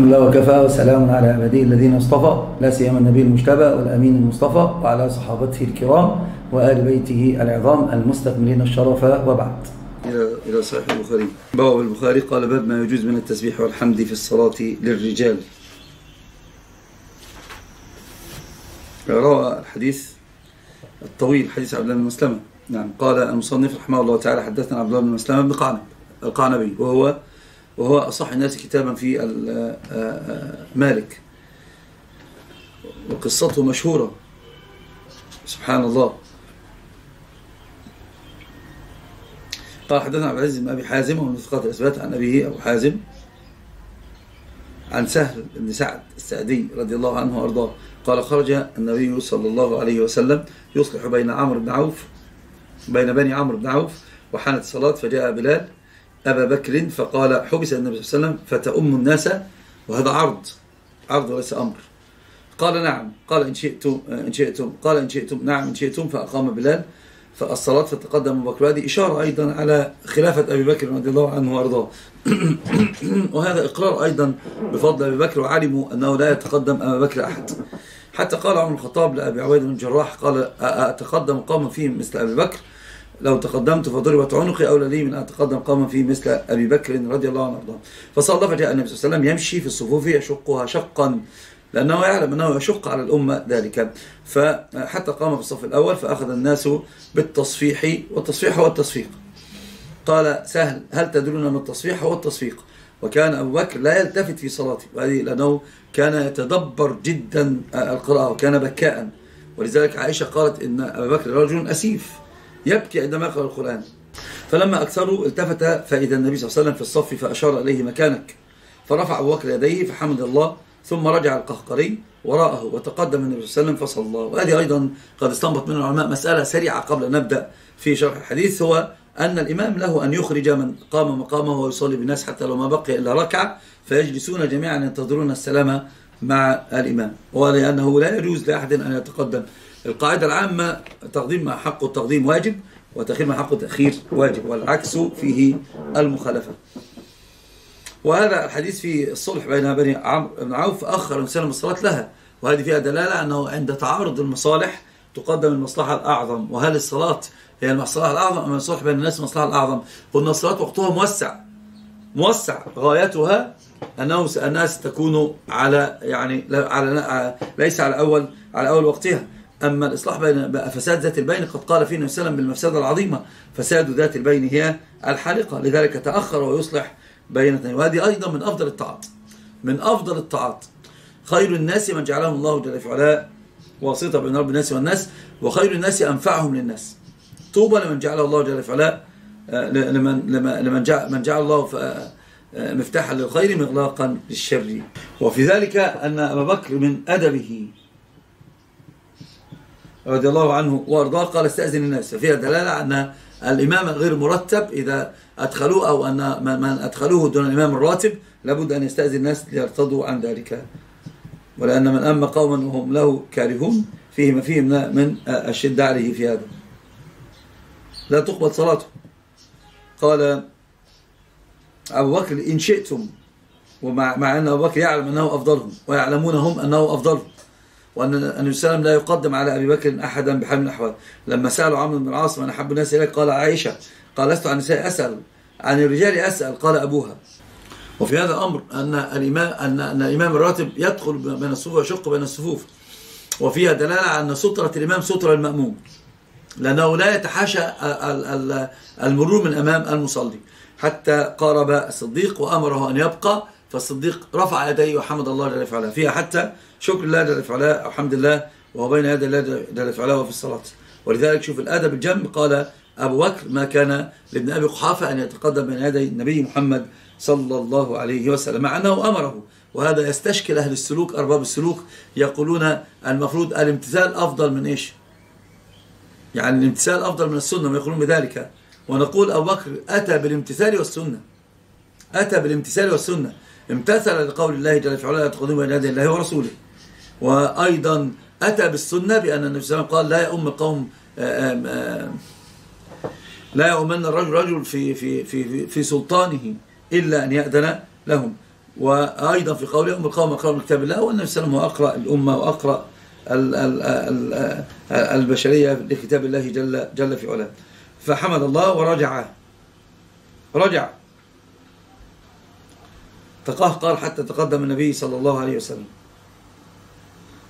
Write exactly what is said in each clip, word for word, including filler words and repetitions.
الحمد لله وكفى وسلام على عباده الذين اصطفى، لا سيما النبي المجتبى والأمين المصطفى وعلى صحابته الكرام وآل بيته العظام المستكملين الشرف، وبعد. إلى إلى صحيح البخاري. باب البخاري قال: باب ما يجوز من التسبيح والحمد في الصلاة للرجال. روى الحديث الطويل حديث عبد الله بن مسلمة. نعم، قال المصنف رحمه الله تعالى: حدثنا عبد الله بن مسلمة بن قعنب القعنبي، وهو وهو أصح الناس كتابا في مالك، وقصته مشهورة سبحان الله. قال: حدثنا عبد العزيز بن أبي حازم ومن ثقات الأثبات عن أبيه أبو حازم عن سهل بن سعد السعدي رضي الله عنه وأرضاه قال: خرج النبي صلى الله عليه وسلم يصلح بين عمرو بن عوف بين بني عمرو بن عوف، وحانت الصلاة فجاء بلال أبا بكر فقال: حبس النبي صلى الله عليه وسلم فتأم الناس، وهذا عرض عرض وليس أمر. قال: نعم. قال: إن شئتم إن شئتم قال: إن شئتم نعم إن شئتم. فأقام بلال فالصلاة فتقدم أبو بكر، هذه إشارة أيضا على خلافة أبي بكر رضي الله عنه وأرضاه، وهذا إقرار أيضا بفضل أبي بكر، وعلموا أنه لا يتقدم أبا بكر أحد. حتى قال عمر الخطاب لأبي عبيد بن الجراح قال: أتقدم قوما فيهم مثل أبي بكر؟ لو تقدمت فضربت عنقي، أولى لي من أن أتقدم قوما فيه مثل أبي بكر رضي الله عنه وأرضاه. فصلى فجاء النبي صلى الله عليه وسلم يمشي في الصفوف يشقها شقا، لأنه يعلم أنه يشق على الأمة ذلك، فحتى قام في الصف الأول فأخذ الناس بالتصفيح، والتصفيح هو التصفيق. قال سهل: هل تدلون ما التصفيح؟ هو التصفيق. وكان أبو بكر لا يلتفت في صلاته، لأنه كان يتدبر جدا القراءة وكان بكاء، ولذلك عائشة قالت إن أبا بكر رجل أسيف يبكي عندما يقرأ القرآن. فلما أكثروا التفت فإذا النبي صلى الله عليه وسلم في الصف فأشار إليه: مكانك. فرفع أبو بكر يديه فحمد الله، ثم رجع القهقري وراءه وتقدم النبي صلى الله عليه وسلم فصلى. وهذه أيضا قد استنبط من العلماء مسألة سريعة قبل أن نبدأ في شرح الحديث، هو أن الإمام له أن يخرج من قام مقامه ويصلي بالناس حتى لو ما بقي إلا ركعة، فيجلسون جميعا ينتظرون السلامة مع الإمام، ولأنه لا يجوز لأحد أن يتقدم. القاعدة العامة: تقديم ما حقه التقديم واجب، وتأخير ما حقه التأخير واجب، والعكس فيه المخالفة. وهذا الحديث في الصلح بين بني عمرو بن عوف أخر وسلم الصلاة لها، وهذه فيها دلالة أنه عند تعارض المصالح تقدم المصلحة الأعظم. وهل الصلاة هي المصلحة الأعظم أم الصلح بين الناس المصلحة الأعظم؟ قلنا الصلاة وقتها موسع موسع، غايتها أنه الناس تكون على يعني على ليس على أول على أول وقتها. أما الإصلاح بين فساد ذات البين قد قال فيه النبي صلى الله عليه وسلم بالمفسدة العظيمة، فساد ذات البين هي الحريقة، لذلك تأخر ويصلح بين اثنين. وهذه أيضا من أفضل الطاعات من أفضل الطاعات خير الناس من جعلهم الله جل في علاه واسطة بين رب الناس والناس، وخير الناس أنفعهم للناس. طوبى لمن جعل الله جل في علاه لمن لمن جعل من جعل الله مفتاحا للخير مغلاقا للشر. وفي ذلك أن أبا بكر من أدبه رضي الله عنه وارضاه قال: استأذن الناس. ففيها دلالة أن الإمام غير مرتب، إذا أدخلوه أو أن من أدخلوه دون الإمام الراتب لابد أن يستأذن الناس ليرتضوا عن ذلك. ولأن من أما قوما وهم له كارهون فيه ما فيه من الشدة عليه في هذا، لا تقبل صلاته. قال أبو بكر: إن شئتم، ومع أن أبو بكر يعلم أنه أفضلهم، ويعلمون هم أنه أفضلهم، وأن النبي صلى الله عليه وسلم لا يقدم على أبي بكر أحدا بحال من الأحوال. لما سألوا عمرو بن العاص: من أحب الناس إليك؟ قال عائشة. قال: لست عن النساء أسأل، عن الرجال أسأل. قال أبوها. وفي هذا الأمر أن الإمام أن أن الإمام الراتب يدخل بين الصفوف ويشق بين الصفوف، وفيها دلالة على أن سترة الإمام سترة المأموم، لأنه لا يتحاشى المرور من أمام المصلي. حتى قارب الصديق وأمره أن يبقى، فالصديق رفع يديه وحمد الله جل في علاه، فيها حتى شكر الله جل في علاه أو حمد الله وهو بين يدي الله جل في علاه وفي الصلاة. ولذلك شوف الأدب الجم. قال أبو بكر: ما كان لابن أبي قحافة أن يتقدم بين يدي النبي محمد صلى الله عليه وسلم، مع أنه أمره. وهذا يستشكل أهل السلوك، أرباب السلوك يقولون المفروض الامتثال أفضل من إيش؟ يعني الامتثال أفضل من السنة، ما يقولون بذلك. ونقول أبو بكر أتى بالامتثال والسنة، أتى بالامتثال والسنة، امتثل لقول الله جل في علاه: تقدم بين يدي الله ورسوله. وايضا اتى بالسنه بان النبي صلى الله عليه وسلم قال: لا يؤم القوم آآ آآ لا يؤمن الرجل رجل في في في في سلطانه الا ان ياذن لهم. وأيضا في قوله أم القوم أقرأ من كتاب الله، والنبي صلى الله عليه وسلم أقرأ الأمة وأقرأ البشرية لكتاب الله جل, جل في علاه. فحمد الله ورجع رجع تقهقر حتى تقدم النبي صلى الله عليه وسلم.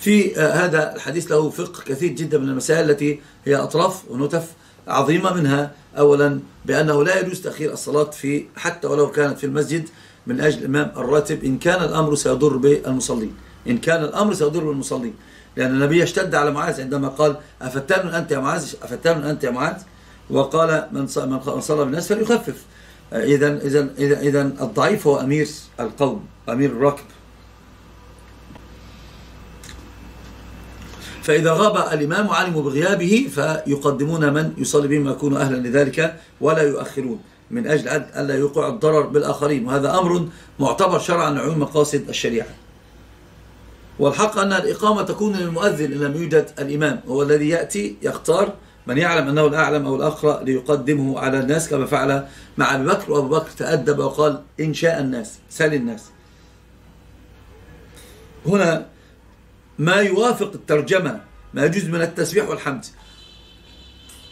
في هذا الحديث له فقه كثير جدا من المسائل التي هي أطراف ونتف عظيمة، منها أولا بأنه لا يجوز تأخير الصلاة في حتى ولو كانت في المسجد من أجل الإمام الراتب إن كان الأمر سيضر بالمصلين، إن كان الأمر سيضر بالمصلين، لأن النبي اشتد على معاذ عندما قال أفتان أنت يا معاذ، أفتان أنت يا معاذ، وقال من صلى بالناس فليخفف. إذن إذن إذن الضعيف هو أمير القوم، أمير الركب. فإذا غاب الإمام وعلموا بغيابه فيقدمون من يصلي بهم ويكونوا أهلا لذلك ولا يؤخرون، من أجل ألا يوقع الضرر بالآخرين، وهذا أمر معتبر شرعا من عموم مقاصد الشريعة. والحق أن الإقامة تكون للمؤذن إن لم يوجد الإمام، هو الذي يأتي يختار من يعلم أنه الأعلم أو الأقرأ ليقدمه على الناس، كما فعل مع أبي بكر، وأبو بكر تأدب وقال إن شاء الناس سل الناس. هنا ما يوافق الترجمة ما يجوز من التسبيح والحمد،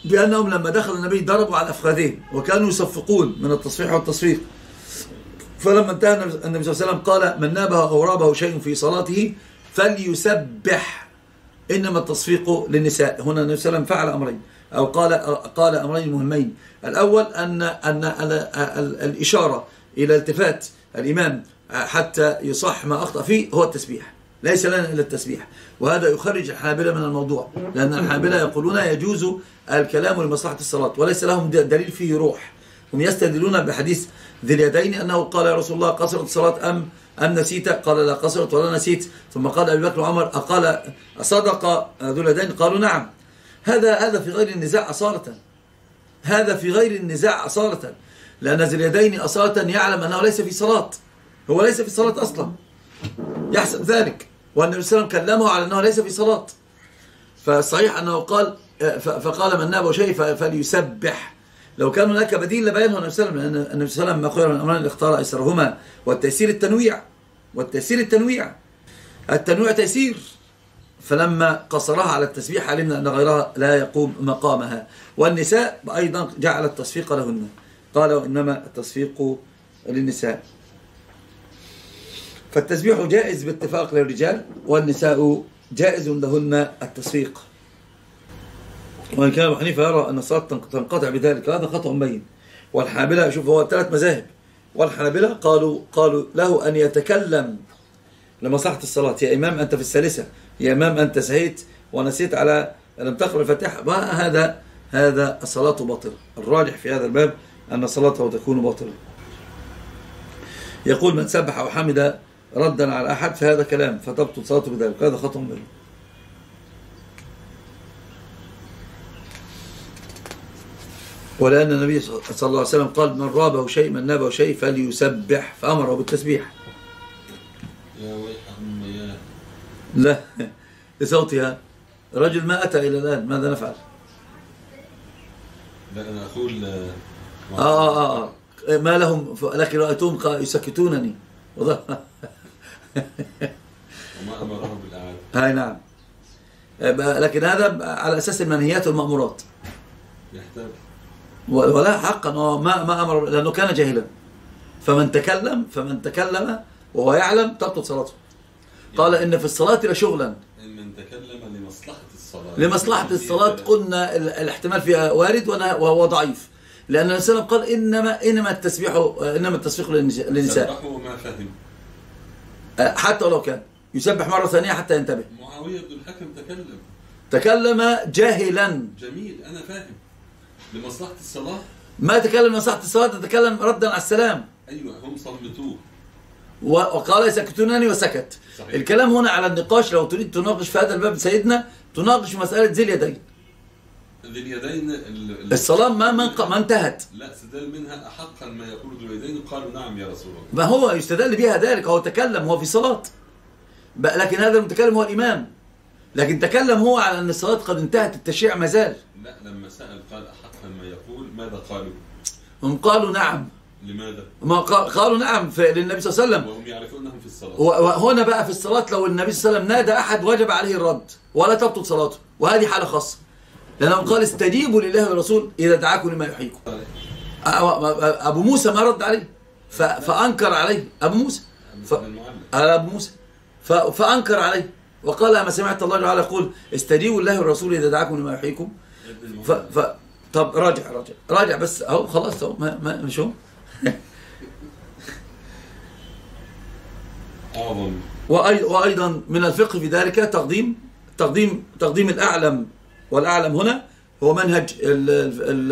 بأنهم لما دخل النبي ضربوا على أفخاذهم وكانوا يصفقون من التصفيح والتصفيق، فلما انتهى النبي صلى الله عليه وسلم قال من نابه أو رابه شيء في صلاته فليسبح إنما التصفيق للنساء. هنا النبي صلى الله عليه وسلم فعل أمرين أو قال قال أمرين مهمين. الأول أن أن الإشارة إلى التفات الإمام حتى يصح ما أخطأ فيه هو التسبيح، ليس لنا إلا التسبيح، وهذا يخرج الحنابلة من الموضوع، لأن الحنابلة يقولون يجوز الكلام لمصلحة الصلاة وليس لهم دليل فيه روح. هم يستدلون بحديث ذي اليدين أنه قال يا رسول الله قصرت الصلاة أم أم نسيت؟ قال لا قصرت ولا نسيت. ثم قال أبي بكر وعمر أقال صدق ذو اليدين؟ قالوا نعم. هذا هذا في غير النزاع أصالة، هذا في غير النزاع أصالة، لأن ذو اليدين أصالة يعلم أنه ليس في صلاة، هو ليس في صلاة أصلا يحسب ذلك، والنبي صلى الله عليه وسلم كلمه على أنه ليس في صلاة. فصحيح أنه قال فقال من نابه شيء فليسبح. لو كان هناك بديل لبيانه النبي صلى الله عليه وسلم، لأن النبي صلى الله عليه وسلم ما خير من أمرين اختار أيسرهما، والتيسير التنويع، والتيسير التنويع، التنويع تيسير. فلما قصرها على التسبيح علمنا أن غيرها لا يقوم مقامها. والنساء أيضا جعل التصفيق لهن، قالوا إنما التصفيق للنساء. فالتسبيح جائز باتفاق للرجال، والنساء جائز لهن التصفيق، وإن كان أبو حنيفة يرى أن الصلاة تنقطع بذلك، هذا خطأ مبين. والحنابلة شوف هو ثلاث مذاهب، والحنابلة قالوا قالوا له أن يتكلم لمصلحة الصلاة، يا إمام أنت في الثالثة، يا إمام أنت سهيت ونسيت على لم تقرأ الفاتحة، هذا هذا الصلاة باطلة. الراجح في هذا الباب أن صلاته تكون باطلة. يقول من سبح أو حمد ردا على أحد فهذا كلام فتبطل صلاته بذلك، هذا خطأ مبين. ولأن النبي صلى الله عليه وسلم قال من رابه شيء من نابه شيء فليسبح، فأمره بالتسبيح. يا ويح أمياه لا لصوتها، رجل ما أتى إلى الآن، ماذا نفعل؟ لا أنا أقول آه آه آه ما لهم، لكن رأيتهم يسكتونني وما أمرهم بالإعادة. هاي نعم، لكن هذا على أساس المنهيات والمأمورات يحتاج، ولا حقا ما ما امر، لانه كان جاهلا. فمن تكلم فمن تكلم وهو يعلم تبطل صلاته. قال ان في الصلاه لشغلا، من تكلم لمصلحه الصلاه، لمصلحه الصلاه قلنا الاحتمال فيها وارد وهو ضعيف، لان النبي صلى الله عليه وسلم قال انما انما التسبيح انما التسبيح للنساء. سبحه ما فهم، حتى ولو كان يسبح مره ثانيه حتى ينتبه. معاويه بن الحكم تكلم تكلم جاهلا. جميل انا فاهم لمصلحة الصلاة، ما تكلم لمصلحة الصلاة، تتكلم ردا على السلام. أيوة هم صمتوه وقال يسكتونني وسكت. صحيح. الكلام هنا على النقاش، لو تريد تناقش في هذا الباب سيدنا تناقش مسألة ذي اليدين. ذي اليدين الصلاة ما ما انتهت، لا استدل منها أحقا ما يقول ذو اليدين، قالوا نعم يا رسول الله. ما هو يستدل بها ذلك، هو تكلم هو في صلاة، لكن هذا المتكلم هو الإمام، لكن تكلم هو على أن الصلاة قد انتهت، التشريع ما زال. لا لما سأل قال أحقا ما يقول، ماذا قالوا؟ هم قالوا نعم. لماذا؟ ما قالوا نعم للنبي صلى الله عليه وسلم وهم يعرفونهم في الصلاة. وهنا بقى في الصلاة لو النبي صلى الله عليه وسلم نادى أحد وجب عليه الرد ولا تبطل صلاته، وهذه حالة خاصة لأنه قال استجيبوا لله والرسول إذا دعاكم لما يحييكم. أبو موسى ما رد عليه فأنكر عليه، أبو موسى ف... أبو موسى ف... فأنكر عليه وقال أما سمعت الله تعالى يقول استجيبوا لله والرسول إذا دعاكم لما يحييكم. ف... ف... طب راجع راجع راجع بس أهو خلاص أهو ما ما مش هو وأيضا من الفقه في ذلك تقديم تقديم تقديم الأعلم، والأعلم هنا هو منهج ال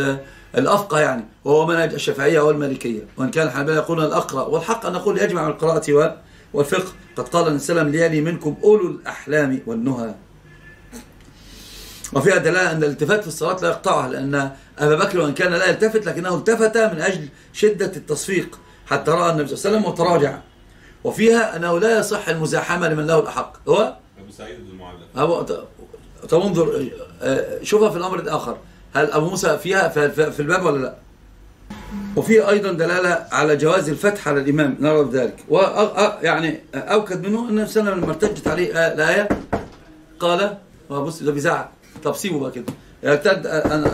ال الأفقه يعني، وهو منهج الشافعية والمالكية، وإن كان الحنابلة يقولون الأقرأ، والحق أن نقول يجمع من القراءة والفقه. قد قال النبي صلى الله عليه وسلم ليلي منكم أولو الأحلام والنهى. وفيها دلالة أن الالتفات في الصلاة لا يقطعها، لأن أبا بكر وإن كان لا يلتفت لكنه التفت من أجل شدة التصفيق حتى رأى النبي صلى الله عليه وسلم وتراجع. وفيها أنه لا يصح المزاحمة لمن له الأحق. هو أبو سعيد المعلم. طب انظر شوفها في الأمر الآخر، هل أبو موسى فيها في الباب ولا لا؟ وفيه أيضا دلالة على جواز الفتح على الإمام، نرى ذلك. ويعني أوكد منه أن النبي صلى الله عليه وسلم لما ارتجت عليه الآية قال، بص ده بيزعق، طب سيبه بقى كده،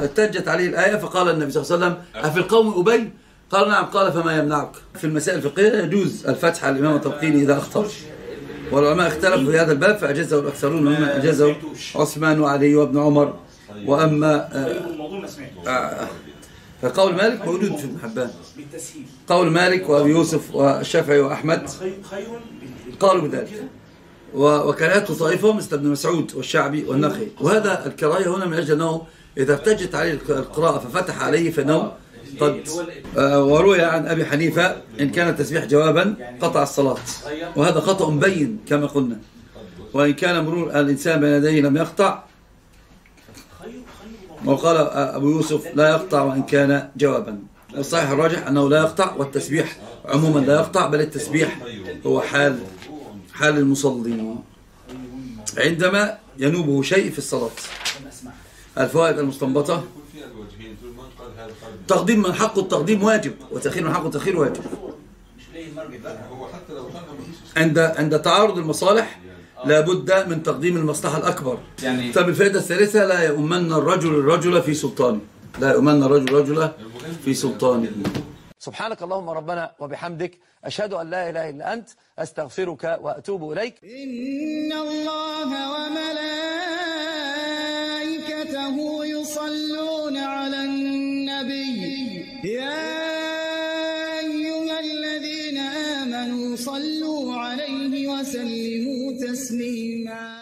ارتجت عليه الآية فقال النبي صلى الله عليه وسلم أفي القوم أبي؟ قال نعم، قال فما يمنعك. في المسائل الفقهية يجوز الفتح على الإمام وتبقينه إذا أخطأ، والعلماء اختلفوا في هذا الباب فأجازه الأكثرون، وهم أجازه عثمان وعلي وابن عمر. وأما فقول مالك موجود في ابن حبان، قول مالك وأبي يوسف والشافعي وأحمد قالوا بذلك، وكرهته طائفة مثل ابن مسعود والشعبي والنخعي. وهذا الكراهية هنا من أجل أنه إذا ارتجت عليه القراءة ففتح عليه فإنه قد وروي عن أبي حنيفة إن كان التسبيح جوابا قطع الصلاة، وهذا خطأ مبين كما قلنا، وإن كان مرور الإنسان بين يديه لم يقطع، وقال أبو يوسف لا يقطع وإن كان جوابا. الصحيح الراجح أنه لا يقطع، والتسبيح عموما لا يقطع، بل التسبيح هو حال حال المصلي عندما ينوبه شيء في الصلاة. الفوائد المستنبطة: تقديم من حقه التقديم واجب، وتأخير من حقه التأخير واجب. عند عند تعارض المصالح لابد من تقديم المصلحة الأكبر. يعني طب الفائدة الثالثة: لا يؤمن الرجل الرجل في سلطانه، لا يؤمن الرجل الرجل في سلطانه. سبحانك اللهم ربنا وبحمدك، أشهد أن لا إله إلا أنت، أستغفرك وأتوب إليك. إن الله وملائكته يصلون على النبي يا أيها الذين آمنوا صلوا عليه وسلموا تسليما.